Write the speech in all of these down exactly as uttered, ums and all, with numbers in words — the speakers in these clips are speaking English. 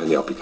behind the application.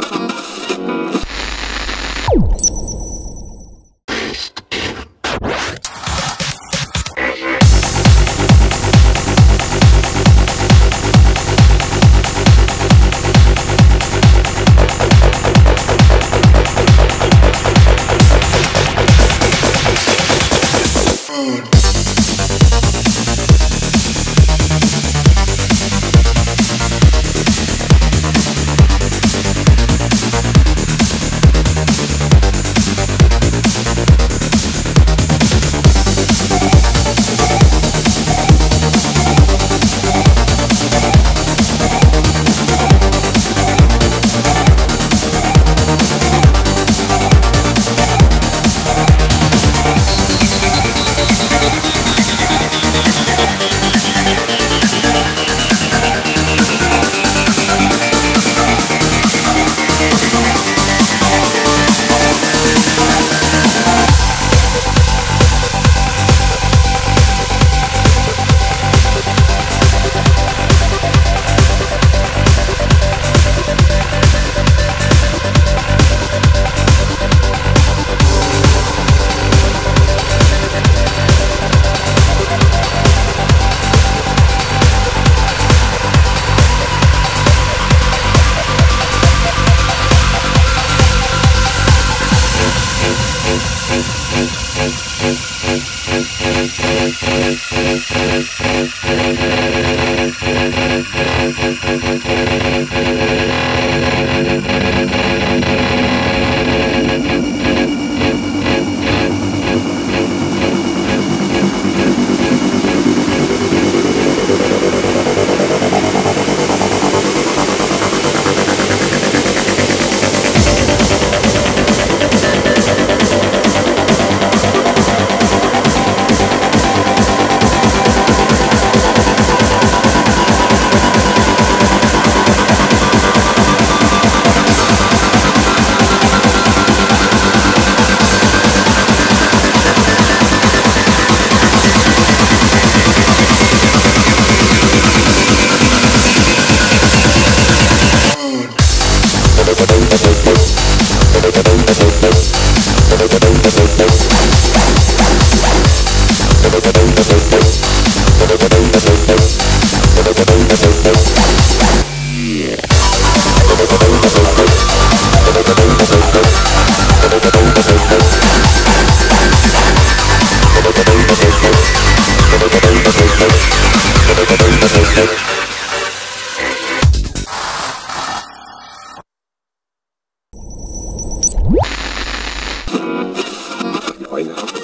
Why not?